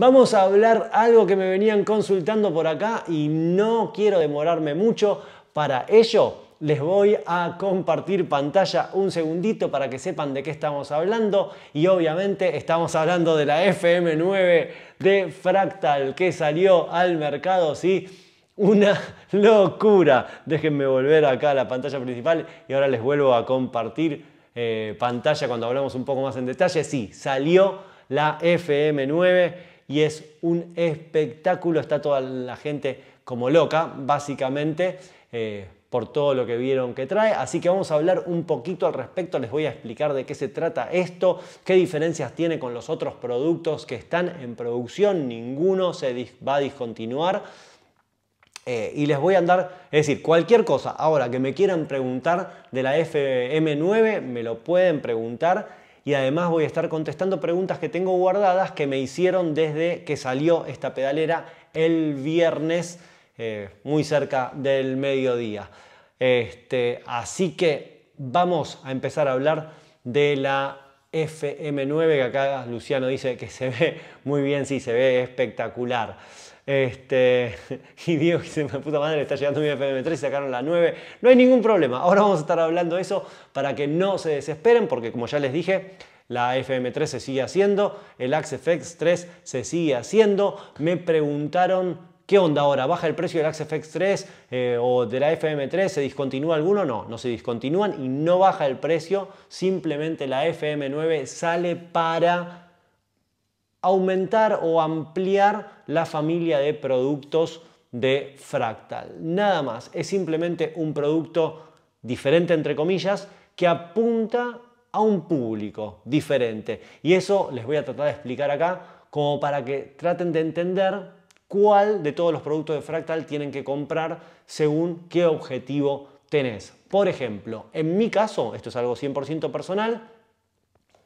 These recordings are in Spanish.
Vamos a hablar algo que me venían consultando por acá y no quiero demorarme mucho. Para ello les voy a compartir pantalla un segundito para que sepan de qué estamos hablando. Y obviamente estamos hablando de la FM9 de Fractal que salió al mercado, ¿sí? Una locura. Déjenme volver acá a la pantalla principal y ahora les vuelvo a compartir pantalla cuando hablamos un poco más en detalle. Sí, salió la FM9 y es un espectáculo. Está toda la gente como loca, básicamente, por todo lo que vieron que trae. Así que vamos a hablar un poquito al respecto. Les voy a explicar de qué se trata esto, qué diferencias tiene con los otros productos que están en producción. Ninguno se va a discontinuar. Y les voy a andar, es decir, cualquier cosa ahora que me quieran preguntar de la FM9, me lo pueden preguntar. Y además voy a estar contestando preguntas que tengo guardadas que me hicieron desde que salió esta pedalera el viernes, muy cerca del mediodía. Así que vamos a empezar a hablar de la FM9, que acá Luciano dice que se ve muy bien. Sí, se ve espectacular. Y Diego dice, me puta madre, está llegando mi FM3 y sacaron la 9. No hay ningún problema, ahora vamos a estar hablando de eso para que no se desesperen, porque como ya les dije, la FM3 se sigue haciendo, el Axe FX 3 se sigue haciendo. Me preguntaron, ¿qué onda ahora? ¿Baja el precio del Axe FX 3 o de la FM3? ¿Se discontinúa alguno? No, no se discontinúan y no baja el precio. Simplemente la FM9 sale para aumentar o ampliar la familia de productos de Fractal. Nada más, es simplemente un producto diferente, entre comillas, que apunta a un público diferente. Y eso les voy a tratar de explicar acá, como para que traten de entender cuál de todos los productos de Fractal tienen que comprar según qué objetivo tenés. Por ejemplo, en mi caso, esto es algo 100% personal,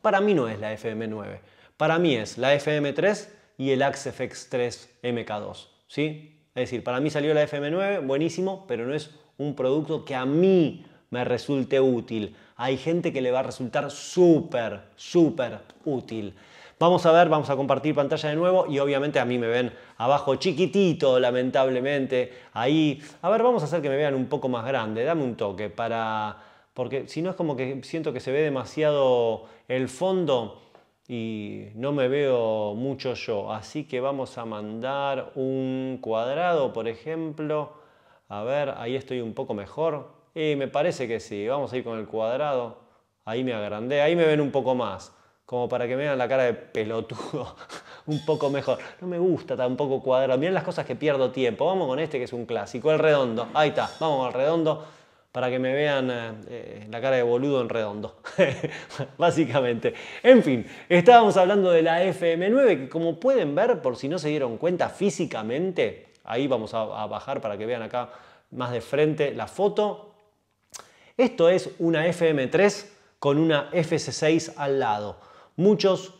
para mí no es la FM9. Para mí es la FM3 y el Axe FX III MK2, ¿sí? Es decir, para mí salió la FM9, buenísimo, pero no es un producto que a mí me resulte útil. Hay gente que le va a resultar súper, súper útil. Vamos a ver, vamos a compartir pantalla de nuevo y obviamente a mí me ven abajo chiquitito, lamentablemente, ahí. A ver, vamos a hacer que me vean un poco más grande, dame un toque para... porque si no es como que siento que se ve demasiado el fondo y no me veo mucho yo. Así que vamos a mandar un cuadrado, por ejemplo. A ver, ahí estoy un poco mejor. Me parece que sí. Vamos a ir con el cuadrado. Ahí me agrandé. Ahí me ven un poco más. Como para que me vean la cara de pelotudo un poco mejor. No me gusta tampoco cuadrado. Miren las cosas que pierdo tiempo. Vamos con este que es un clásico. El redondo. Ahí está. Vamos al redondo. Para que me vean la cara de boludo en redondo, básicamente. En fin, estábamos hablando de la FM9, que como pueden ver, por si no se dieron cuenta físicamente, ahí vamos a bajar para que vean acá más de frente la foto. Esto es una FM3 con una FC6 al lado. Muchos,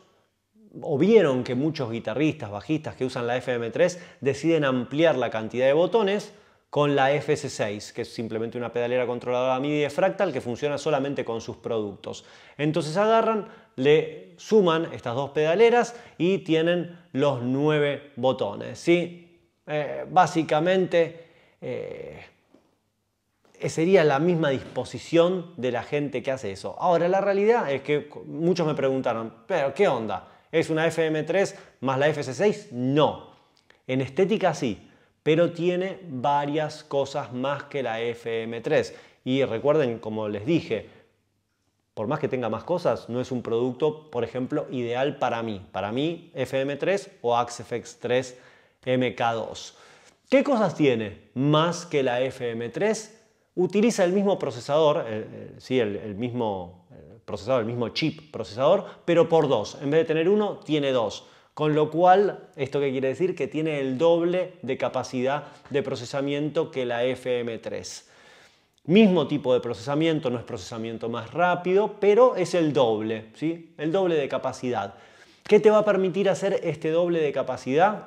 o vieron que muchos guitarristas, bajistas que usan la FM3 deciden ampliar la cantidad de botones con la FC6, que es simplemente una pedalera controladora MIDI de Fractal que funciona solamente con sus productos. Entonces agarran, le suman estas dos pedaleras y tienen los 9 botones, ¿sí? Básicamente sería la misma disposición de la gente que hace eso. Ahora, la realidad es que muchos me preguntaron, ¿pero qué onda? ¿Es una FM3 más la FC6? No. En estética sí, pero tiene varias cosas más que la FM3. Y recuerden, como les dije, por más que tenga más cosas, no es un producto, por ejemplo, ideal para mí. Para mí, FM3 o Axe FX III MK2. ¿Qué cosas tiene más que la FM3? Utiliza el mismo procesador, sí, el mismo procesador, el mismo chip procesador, pero por 2. En vez de tener 1, tiene 2. Con lo cual, ¿esto qué quiere decir? Que tiene el doble de capacidad de procesamiento que la FM3. Mismo tipo de procesamiento, no es procesamiento más rápido, pero es el doble, ¿sí? El doble de capacidad. ¿Qué te va a permitir hacer este doble de capacidad?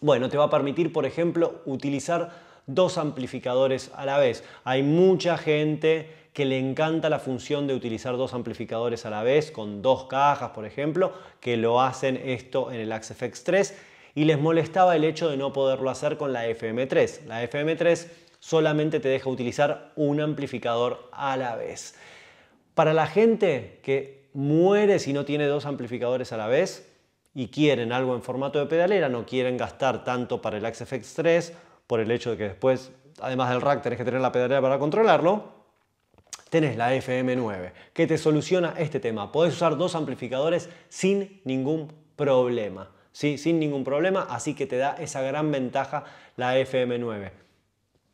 Bueno, te va a permitir, por ejemplo, utilizar 2 amplificadores a la vez. Hay mucha gente que le encanta la función de utilizar dos amplificadores a la vez, con dos cajas, por ejemplo, que lo hacen esto en el Axe FX III, y les molestaba el hecho de no poderlo hacer con la FM3. La FM3 solamente te deja utilizar un amplificador a la vez. Para la gente que muere si no tiene dos amplificadores a la vez y quieren algo en formato de pedalera, no quieren gastar tanto para el Axe FX III por el hecho de que después, además del rack, tenés que tener la pedalera para controlarlo, tenés la FM9, que te soluciona este tema. Podés usar dos amplificadores sin ningún problema. ¿Sí? Sin ningún problema, así que te da esa gran ventaja la FM9.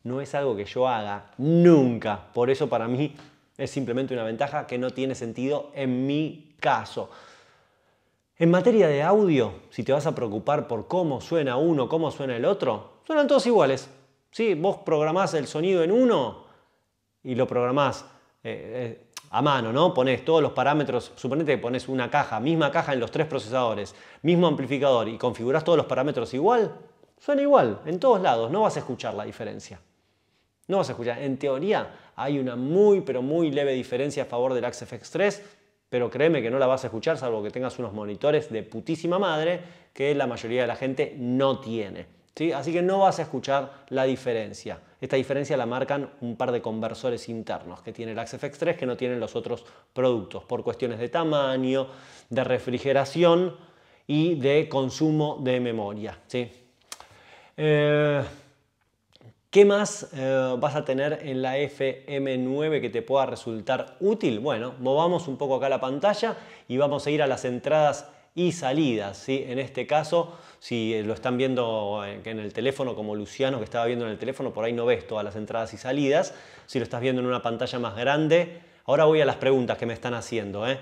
No es algo que yo haga nunca, por eso para mí es simplemente una ventaja que no tiene sentido en mi caso. En materia de audio, si te vas a preocupar por cómo suena uno, cómo suena el otro, suenan todos iguales. ¿Sí? Vos programás el sonido en uno y lo programás a mano, ¿no? Ponés todos los parámetros, suponete que ponés una caja, misma caja en los tres procesadores, mismo amplificador y configurás todos los parámetros igual, suena igual en todos lados, no vas a escuchar la diferencia. No vas a escuchar. En teoría hay una muy pero muy leve diferencia a favor del Axe FX III, pero créeme que no la vas a escuchar salvo que tengas unos monitores de putísima madre que la mayoría de la gente no tiene. ¿Sí? Así que no vas a escuchar la diferencia. Esta diferencia la marcan un par de conversores internos que tiene el Axe FX III que no tienen los otros productos por cuestiones de tamaño, de refrigeración y de consumo de memoria. ¿Sí? ¿Qué más vas a tener en la FM9 que te pueda resultar útil? Bueno, movamos un poco acá la pantalla y vamos a ir a las entradas y salidas, ¿sí? En este caso, si lo están viendo en el teléfono como Luciano que estaba viendo en el teléfono, por ahí no ves todas las entradas y salidas. Si lo estás viendo en una pantalla más grande, ahora voy a las preguntas que me están haciendo, ¿eh?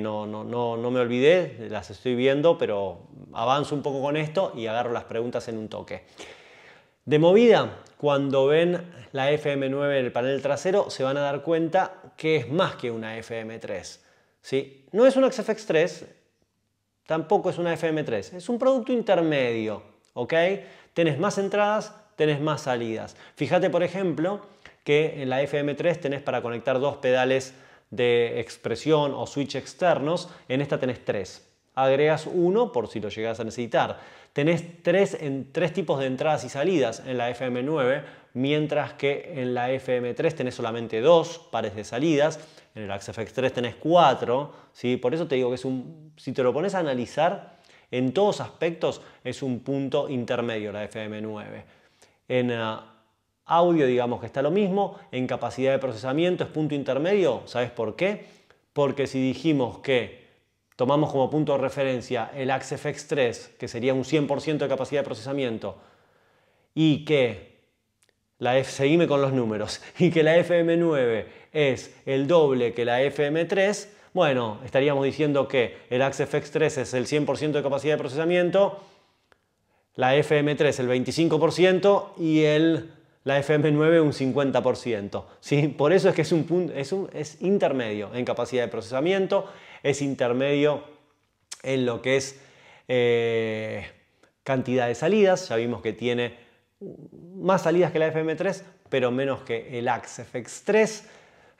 No me olvidé, las estoy viendo, pero avanzo un poco con esto y agarro las preguntas en un toque. De movida, cuando ven la FM9 en el panel trasero, se van a dar cuenta que es más que una FM3, ¿sí? No es un Axe FX III, tampoco es una FM3, es un producto intermedio, ¿ok? Tenés más entradas, tenés más salidas. Fíjate, por ejemplo, que en la FM3 tenés para conectar dos pedales de expresión o switch externos, en esta tenés tres. Agregas uno por si lo llegas a necesitar. Tenés tres tipos de entradas y salidas en la FM9, mientras que en la FM3 tenés solamente dos pares de salidas. En el Axe FX III tenés 4, ¿sí? Por eso te digo que es un, si te lo pones a analizar, en todos aspectos es un punto intermedio la FM9. En audio digamos que está lo mismo, en capacidad de procesamiento es punto intermedio, ¿sabes por qué? Porque si dijimos que tomamos como punto de referencia el Axe FX III, que sería un 100% de capacidad de procesamiento, y que seguime con los números, y que la FM9 es el doble que la FM3, bueno, estaríamos diciendo que el Axe FX III es el 100% de capacidad de procesamiento, la FM3 el 25% y la FM9 un 50%. ¿Sí? Por eso es que es intermedio en capacidad de procesamiento, es intermedio en lo que es cantidad de salidas, ya vimos que tiene más salidas que la FM3, pero menos que el Axe FX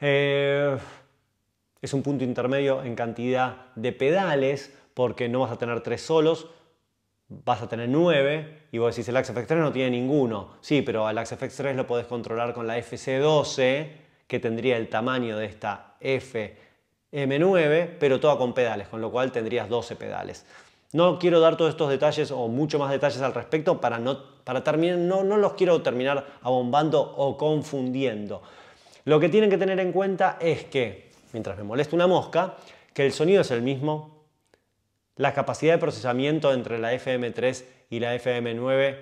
III. Es un punto intermedio en cantidad de pedales, porque no vas a tener 3 solos, vas a tener 9, y vos decís, el Axe FX III no tiene ninguno. Sí, pero el Axe FX III lo podés controlar con la FC12, que tendría el tamaño de esta FM9, pero toda con pedales, con lo cual tendrías 12 pedales. No quiero dar todos estos detalles o mucho más detalles al respecto no los quiero terminar abombando o confundiendo. Lo que tienen que tener en cuenta es que, mientras me molesta una mosca, que el sonido es el mismo, la capacidad de procesamiento entre la FM3 y la FM9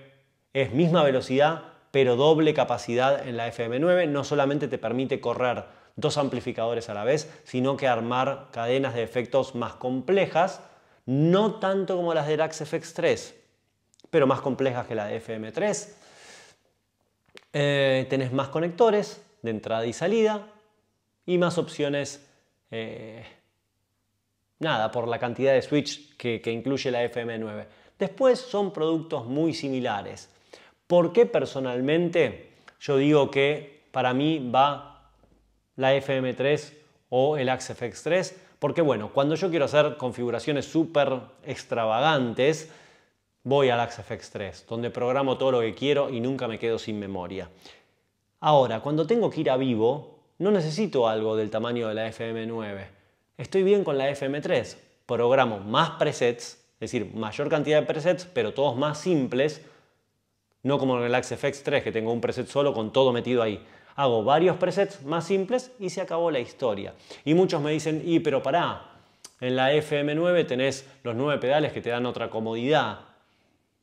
es misma velocidad, pero doble capacidad en la FM9. No solamente te permite correr dos amplificadores a la vez, sino que armar cadenas de efectos más complejas. No tanto como las del Axe FX III, pero más complejas que la de FM3. Tenés más conectores de entrada y salida y más opciones por la cantidad de switch que incluye la FM9. Después son productos muy similares. ¿Por qué personalmente yo digo que para mí va la FM3 o el Axe FX III, porque bueno, cuando yo quiero hacer configuraciones súper extravagantes, voy al Axe FX III, donde programo todo lo que quiero y nunca me quedo sin memoria. Ahora, cuando tengo que ir a vivo, no necesito algo del tamaño de la FM9. Estoy bien con la FM3. Programo más presets, es decir, mayor cantidad de presets, pero todos más simples. No como en el Axe FX III, que tengo un preset solo con todo metido ahí. Hago varios presets más simples y se acabó la historia. Y muchos me dicen, y pero pará, en la FM9 tenés los 9 pedales que te dan otra comodidad.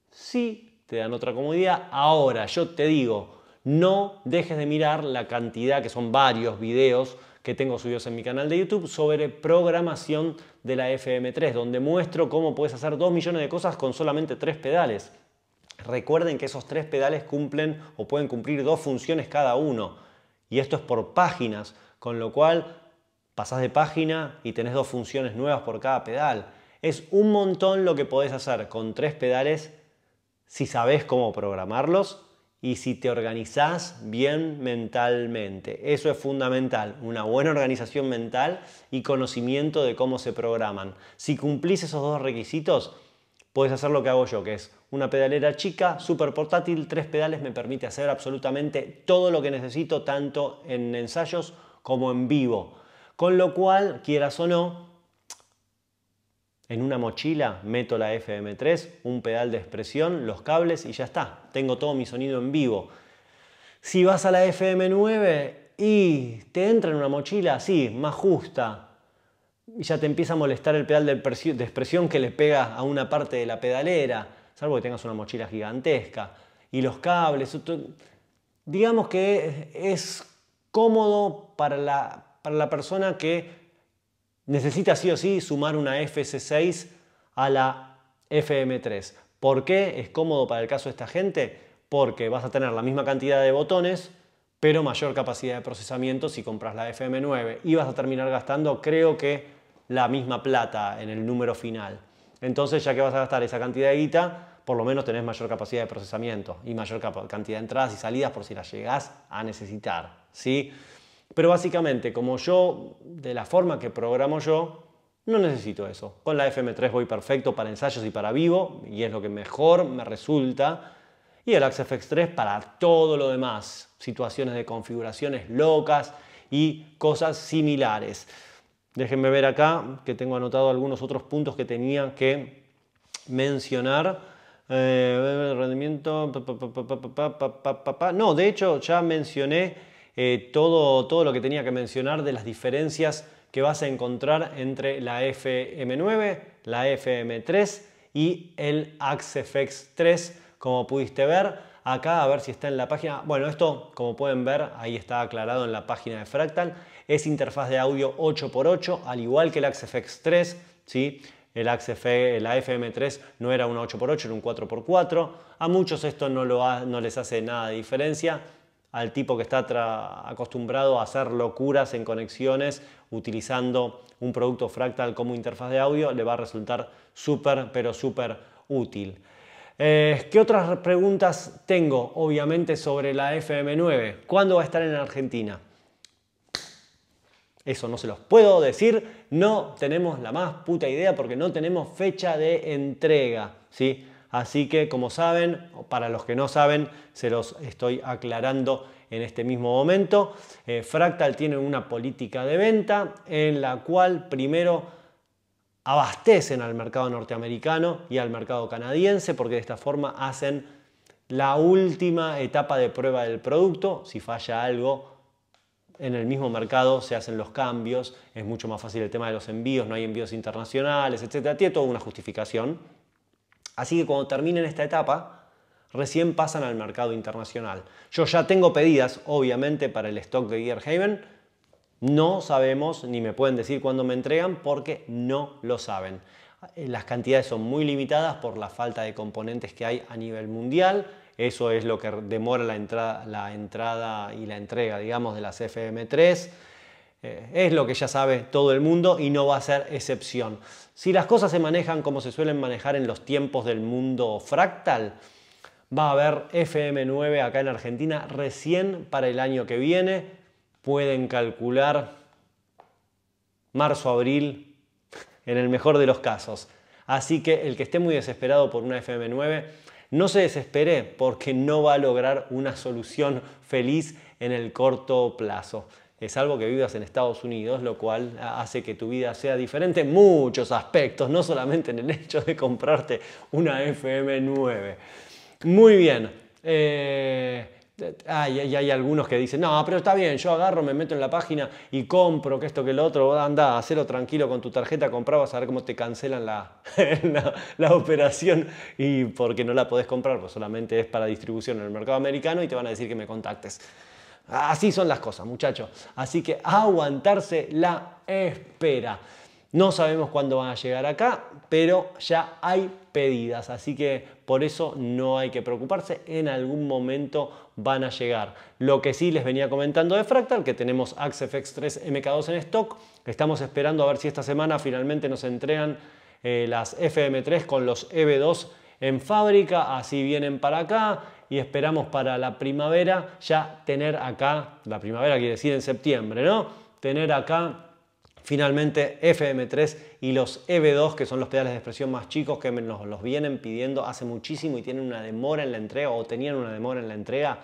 Sí, te dan otra comodidad. Ahora, yo te digo, no dejes de mirar la cantidad, que son varios videos que tengo subidos en mi canal de YouTube, sobre programación de la FM3, donde muestro cómo puedes hacer 2 millones de cosas con solamente 3 pedales. Recuerden que esos 3 pedales cumplen o pueden cumplir 2 funciones cada uno. Y esto es por páginas, con lo cual pasás de página y tenés 2 funciones nuevas por cada pedal. Es un montón lo que podés hacer con 3 pedales si sabés cómo programarlos y si te organizás bien mentalmente. Eso es fundamental, una buena organización mental y conocimiento de cómo se programan. Si cumplís esos 2 requisitos, podés hacer lo que hago yo, que es una pedalera chica, súper portátil, 3 pedales, me permite hacer absolutamente todo lo que necesito, tanto en ensayos como en vivo. Con lo cual, quieras o no, en una mochila meto la FM3, un pedal de expresión, los cables y ya está. Tengo todo mi sonido en vivo. Si vas a la FM9 y te entra en una mochila así, más justa, y ya te empieza a molestar el pedal de expresión que le pega a una parte de la pedalera, salvo que tengas una mochila gigantesca, y los cables, digamos que es cómodo para la persona que necesita sí o sí sumar una FC6 a la FM3. ¿Por qué es cómodo para el caso de esta gente? Porque vas a tener la misma cantidad de botones, pero mayor capacidad de procesamiento si compras la FM9. Y vas a terminar gastando, creo que, la misma plata en el número final. Entonces, ya que vas a gastar esa cantidad de guita, por lo menos tenés mayor capacidad de procesamiento y mayor cantidad de entradas y salidas por si las llegás a necesitar, ¿sí? Pero básicamente, como yo, de la forma que programo yo, no necesito eso. Con la FM3 voy perfecto para ensayos y para vivo, y es lo que mejor me resulta. Y el Axe FX III para todo lo demás. Situaciones de configuraciones locas y cosas similares. Déjenme ver acá, que tengo anotado algunos otros puntos que tenía que mencionar. Rendimiento... No, de hecho, ya mencioné... todo lo que tenía que mencionar de las diferencias que vas a encontrar entre la FM9, la FM3 y el Axe FX III, como pudiste ver acá, a ver si está en la página. Bueno, esto, como pueden ver, ahí está aclarado en la página de Fractal. Es interfaz de audio 8x8, al igual que el Axe FX III, ¿sí? La FM3 no era una 8x8, era un 4x4. A muchos esto no les hace nada de diferencia. Al tipo que está acostumbrado a hacer locuras en conexiones utilizando un producto Fractal como interfaz de audio, le va a resultar súper, pero súper útil. ¿Qué otras preguntas tengo? Obviamente sobre la FM9. ¿Cuándo va a estar en Argentina? Eso no se los puedo decir. No tenemos la más puta idea porque no tenemos fecha de entrega, ¿sí? Así que, como saben, para los que no saben, se los estoy aclarando en este mismo momento. Fractal tiene una política de venta en la cual primero abastecen al mercado norteamericano y al mercado canadiense, porque de esta forma hacen la última etapa de prueba del producto. Si falla algo, en el mismo mercado se hacen los cambios. Es mucho más fácil el tema de los envíos, no hay envíos internacionales, etc. Tiene toda una justificación. Así que cuando terminen esta etapa, recién pasan al mercado internacional. Yo ya tengo pedidas, obviamente, para el stock de Gearhaven. No sabemos, ni me pueden decir cuándo me entregan, porque no lo saben. Las cantidades son muy limitadas por la falta de componentes que hay a nivel mundial. Eso es lo que demora la entrada y la entrega, digamos, de las FM3. Es lo que ya sabe todo el mundo y no va a ser excepción. Si las cosas se manejan como se suelen manejar en los tiempos del mundo Fractal, va a haber FM9 acá en Argentina recién para el año que viene. pueden calcular marzo, abril, en el mejor de los casos. Así que el que esté muy desesperado por una FM9, no se desespere porque no va a lograr una solución feliz en el corto plazo. Es algo que vivas en Estados Unidos, lo cual hace que tu vida sea diferente en muchos aspectos, no solamente en el hecho de comprarte una FM9. Muy bien. Hay algunos que dicen, no, pero está bien, yo agarro, me meto en la página y compro que esto, que lo otro, anda, hacelo tranquilo con tu tarjeta, comprá, vas a ver cómo te cancelan la operación y porque no la podés comprar, pues solamente es para distribución en el mercado americano y te van a decir que me contactes. Así son las cosas, muchachos. Así que aguantarse la espera. No sabemos cuándo van a llegar acá, pero ya hay pedidas, así que por eso no hay que preocuparse, en algún momento van a llegar. Lo que sí les venía comentando de Fractal, que tenemos Axe FX 3 MK2 en stock, estamos esperando a ver si esta semana finalmente nos entregan las FM3 con los EB2 en fábrica, así vienen para acá y esperamos para la primavera ya tener acá, la primavera quiere decir en septiembre, ¿no? Tener acá finalmente FM3 y los EB2, que son los pedales de expresión más chicos que nos los vienen pidiendo hace muchísimo y tienen una demora en la entrega, o tenían una demora en la entrega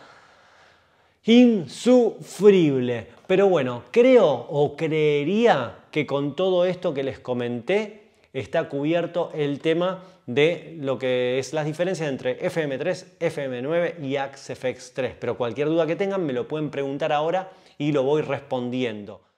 insufrible. Pero bueno, creo o creería que con todo esto que les comenté está cubierto el tema de lo que es las diferencias entre FM3, FM9 y Axe FX 3. Pero cualquier duda que tengan me lo pueden preguntar ahora y lo voy respondiendo.